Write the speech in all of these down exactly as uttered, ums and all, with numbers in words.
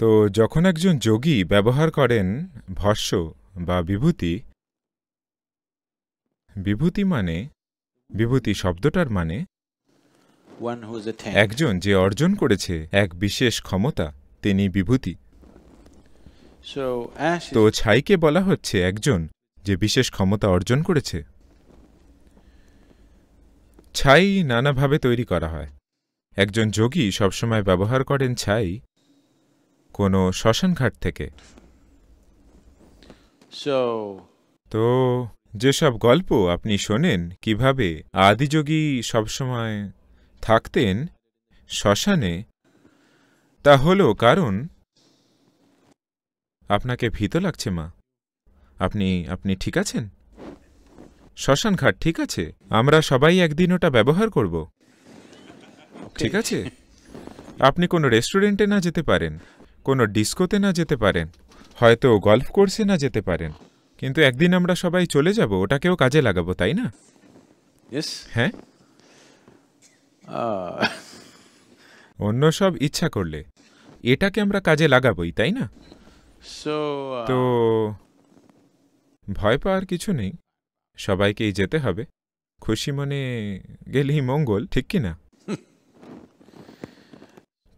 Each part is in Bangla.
तो যখন একজন যোগী ব্যবহার করেন ভস্য বা বিভূতি, বিভূতি মানে বিভূতি শব্দটার মানে একজন যে অর্জন করেছে এক বিশেষ ক্ষমতা তিনি বিভূতি। তো ছাইকে বলা হচ্ছে একজন যে বিশেষ ক্ষমতা অর্জন করেছে। ছাই নানাভাবে তৈরি করা হয়। একজন যোগী সবসময় ব্যবহার করেন ছাই কোনো শ্মশানঘাট থেকে। তো যেসব গল্প আপনি শোনেন কিভাবে আদিযোগী সবসময় থাকতেন শ্মশানে, তা হলো কারণ আপনাকে ভীত লাগছে মা, আপনি আপনি ঠিক আছেন? শ্মশানঘাট ঠিক আছে, আমরা সবাই একদিন ওটা ব্যবহার করব, ঠিক আছে? আপনি কোনো রেস্টুরেন্টে না যেতে পারেন, কোনো ডিস্কোতে না যেতে পারেন, হয়তো গল্ফ কোর্সে না যেতে পারেন, কিন্তু একদিন আমরা সবাই চলে যাব, ওটাকেও কাজে লাগাবো, তাই না? হ্যাঁ, অন্য সব ইচ্ছা করলে এটাকে আমরা কাজে লাগাবোই, তাই না? তো ভয় পাওয়ার কিছু নেই, সবাইকেই যেতে হবে, খুশি মনে গেলেই মঙ্গল, ঠিক কি না?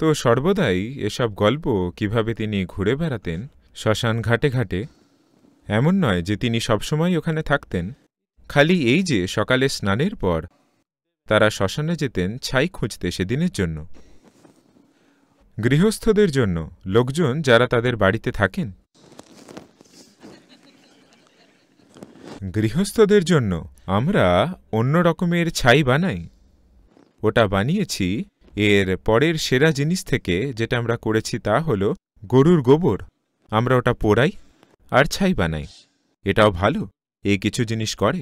তো সর্বদাই এসব গল্প কিভাবে তিনি ঘুরে বেড়াতেন শ্মশান ঘাটে ঘাটে, এমন নয় যে তিনি সবসময় ওখানে থাকতেন, খালি এই যে সকালে স্নানের পর তারা শ্মশানে যেতেন ছাই খুঁজতে সেদিনের জন্য। গৃহস্থদের জন্য, লোকজন যারা তাদের বাড়িতে থাকেন, গৃহস্থদের জন্য আমরা অন্য রকমের ছাই বানাই। ওটা বানিয়েছি এর পরের সেরা জিনিস থেকে, যেটা আমরা করেছি তা হলো গরুর গোবর। আমরা ওটা পোড়াই আর ছাই বানাই। এটাও ভালো, এ কিছু জিনিস করে,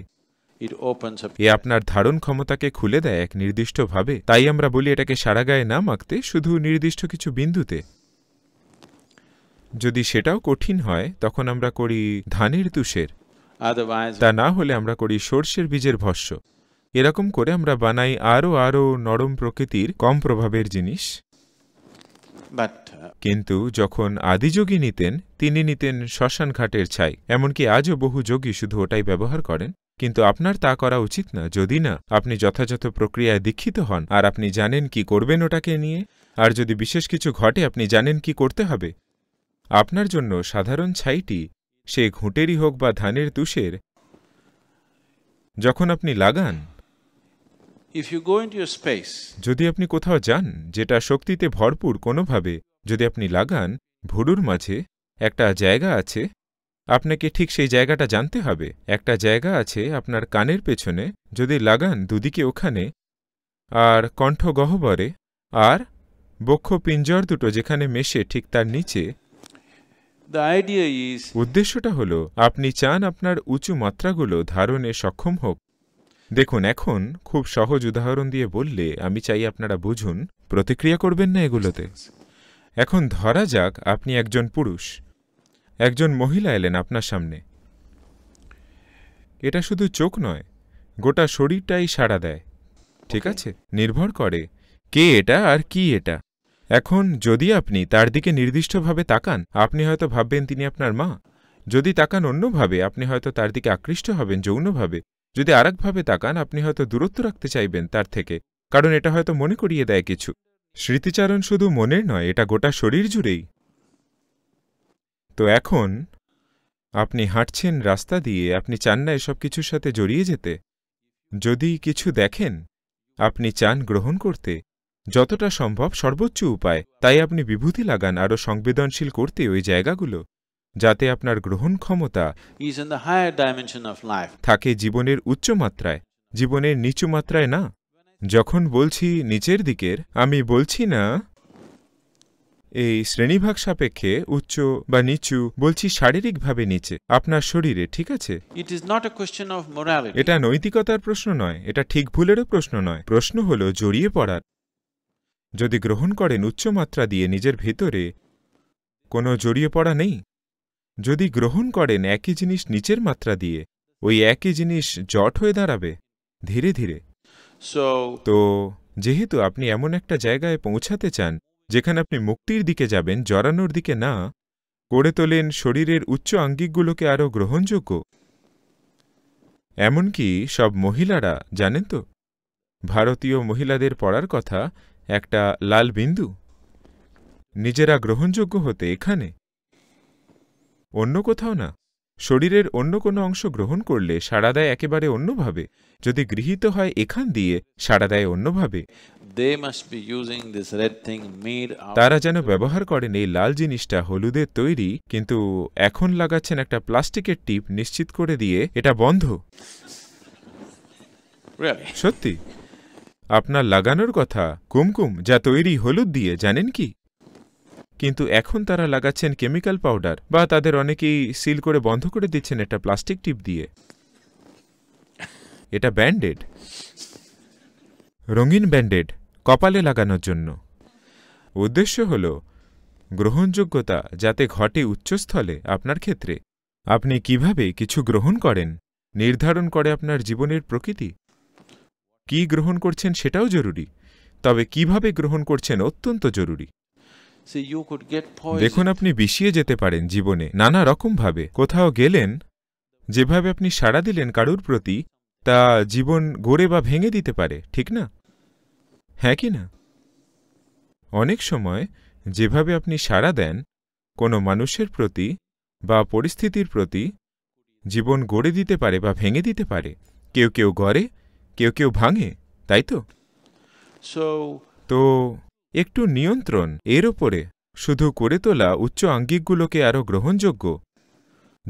এ আপনার ধারণ ক্ষমতাকে খুলে দেয় এক নির্দিষ্টভাবে। তাই আমরা বলি এটাকে সারা গায়ে না মাখতে, শুধু নির্দিষ্ট কিছু বিন্দুতে। যদি সেটাও কঠিন হয় তখন আমরা করি ধানের তুষের, তা না হলে আমরা করি সর্ষের বীজের ভস্য। এরকম করে আমরা বানাই আরও আরও নরম প্রকৃতির কম প্রভাবের জিনিস। কিন্তু যখন আদিযোগী নিতেন তিনি নিতেন শ্মশান ঘাটের ছাই। এমনকি আজও বহু যোগী শুধু ওটাই ব্যবহার করেন, কিন্তু আপনার তা করা উচিত না যদি না আপনি যথাযথ প্রক্রিয়ায় দীক্ষিত হন আর আপনি জানেন কি করবেন ওটাকে নিয়ে। আর যদি বিশেষ কিছু ঘটে আপনি জানেন কি করতে হবে। আপনার জন্য সাধারণ ছাইটি, সে ঘুঁটেরই হোক বা ধানের তুষের, যখন আপনি লাগান, যদি আপনি কোথাও যান যেটা শক্তিতে ভরপুর কোনোভাবে, যদি আপনি লাগান, ভুরুর মাঝে একটা জায়গা আছে, আপনাকে ঠিক সেই জায়গাটা জানতে হবে। একটা জায়গা আছে আপনার কানের পেছনে, যদি লাগান দুদিকে ওখানে, আর কণ্ঠগহ্বরে, আর বক্ষ পিঞ্জর দুটো যেখানে মেশে ঠিক তার নিচে। উদ্দেশ্যটা হলো আপনি চান আপনার উঁচু মাত্রাগুলো ধারণে সক্ষম হোক। দেখুন, এখন খুব সহজ উদাহরণ দিয়ে বললে আমি চাই আপনারা বুঝুন, প্রতিক্রিয়া করবেন না এগুলোতে। এখন ধরা যাক আপনি একজন পুরুষ, একজন মহিলা এলেন আপনার সামনে। এটা শুধু চোখ নয়, গোটা শরীরটাই সাড়া দেয়, ঠিক আছে? নির্ভর করে কে এটা আর কি এটা। এখন যদি আপনি তার দিকে নির্দিষ্টভাবে তাকান, আপনি হয়তো ভাববেন তিনি আপনার মা। যদি তাকান অন্যভাবে, আপনি হয়তো তার দিকে আকৃষ্ট হবেন যৌনভাবে। যদি আরেকভাবে তাকান, আপনি হয়তো দূরত্ব রাখতে চাইবেন তার থেকে, কারণ এটা হয়তো মনে করিয়ে দেয় কিছু। স্মৃতিচারণ শুধু মনের নয়, এটা গোটা শরীর জুড়েই। তো এখন আপনি হাঁটছেন রাস্তা দিয়ে, আপনি চান না এসব কিছুর সাথে জড়িয়ে যেতে। যদি কিছু দেখেন আপনি চান গ্রহণ করতে, যতটা সম্ভব সর্বোচ্চ উপায়। তাই আপনি বিভূতি লাগান আরও সংবেদনশীল করতে ওই জায়গাগুলো, যাতে আপনার গ্রহণ ক্ষমতা থাকে জীবনের উচ্চ মাত্রায়, জীবনের নিচু মাত্রায় না। যখন বলছি নিচের দিকের, আমি বলছি না এই শ্রেণীভাগ সাপেক্ষে উচ্চ বা নিচু, বলছি শারীরিকভাবে নিচে আপনার শরীরে, ঠিক আছে? এটা নৈতিকতার প্রশ্ন নয়, এটা ঠিক ভুলেরও প্রশ্ন নয়, প্রশ্ন হলো জড়িয়ে পড়ার। যদি গ্রহণ করেন উচ্চমাত্রা দিয়ে, নিজের ভেতরে কোনো জড়িয়ে পড়া নেই। যদি গ্রহণ করেন একই জিনিস নিচের মাত্রা দিয়ে, ওই একই জিনিস জট হয়ে দাঁড়াবে ধীরে ধীরে। তো যেহেতু আপনি এমন একটা জায়গায় পৌঁছাতে চান যেখানে আপনি মুক্তির দিকে যাবেন, জড়ানোর দিকে না। গড়ে তোলেন শরীরের উচ্চ আঙ্গিকগুলোকে আরও গ্রহণযোগ্য। এমনকি সব মহিলারা, জানেন তো ভারতীয় মহিলাদের পড়ার কথা, একটা লাল বিন্দু। নিজেরা গ্রহণযোগ্য হতে এখানে, অন্য কোথাও না। শরীরের অন্য কোনো অংশ গ্রহণ করলে সাড়া দেয় একেবারে অন্যভাবে, যদি গৃহীত হয় এখান দিয়ে সাড়া দেয় অন্যভাবে। তারা যেন ব্যবহার করেন এই লাল জিনিসটা, হলুদের তৈরি, কিন্তু এখন লাগাচ্ছেন একটা প্লাস্টিকের টিপ নিশ্চিত করে দিয়ে এটা বন্ধ। সত্যি আপনার লাগানোর কথা কুমকুম, যা তৈরি হলুদ দিয়ে, জানেন কি, কিন্তু এখন তারা লাগাচ্ছেন কেমিক্যাল পাউডার, বা তাদের অনেকেই সিল করে বন্ধ করে দিচ্ছেন এটা প্লাস্টিক টিপ দিয়ে। এটা ব্যান্ডেড, রঙিন ব্যান্ডেড, কপালে লাগানোর জন্য। উদ্দেশ্য হল গ্রহণযোগ্যতা যাতে ঘটে উচ্চস্থলে। আপনার ক্ষেত্রে আপনি কিভাবে কিছু গ্রহণ করেন নির্ধারণ করে আপনার জীবনের প্রকৃতি। কি গ্রহণ করছেন সেটাও জরুরি, তবে কিভাবে গ্রহণ করছেন অত্যন্ত জরুরি। দেখুন, আপনি বিষিয়ে যেতে পারেন জীবনে নানা রকমভাবে। কোথাও গেলেন, যেভাবে আপনি সাড়া দিলেন কারুর প্রতি, তা জীবন গড়ে বা ভেঙে দিতে পারে, ঠিক না? হ্যাঁ কি না? অনেক সময় যেভাবে আপনি সাড়া দেন কোনো মানুষের প্রতি বা পরিস্থিতির প্রতি, জীবন গড়ে দিতে পারে বা ভেঙে দিতে পারে। কেউ কেউ গড়ে, কেউ কেউ ভাঙে, তাই তো? তো একটু নিয়ন্ত্রণ এর ওপরে, শুধু করে তোলা উচ্চ আঙ্গিকগুলোকে আরও গ্রহণযোগ্য,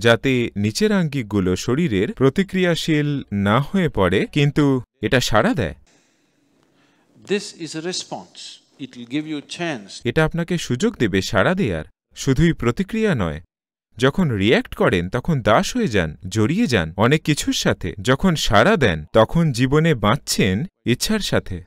যাতে নিচের আঙ্গিকগুলো শরীরের প্রতিক্রিয়াশীল না হয়ে পড়ে, কিন্তু এটা সাড়া দেয়। এটা আপনাকে সুযোগ দেবে সাড়া দেয়ার, শুধুই প্রতিক্রিয়া নয়। যখন রিয়্যাক্ট করেন তখন দাস হয়ে যান, জড়িয়ে যান অনেক কিছুর সাথে। যখন সাড়া দেন তখন জীবনে বাঁচছেন ইচ্ছার সাথে।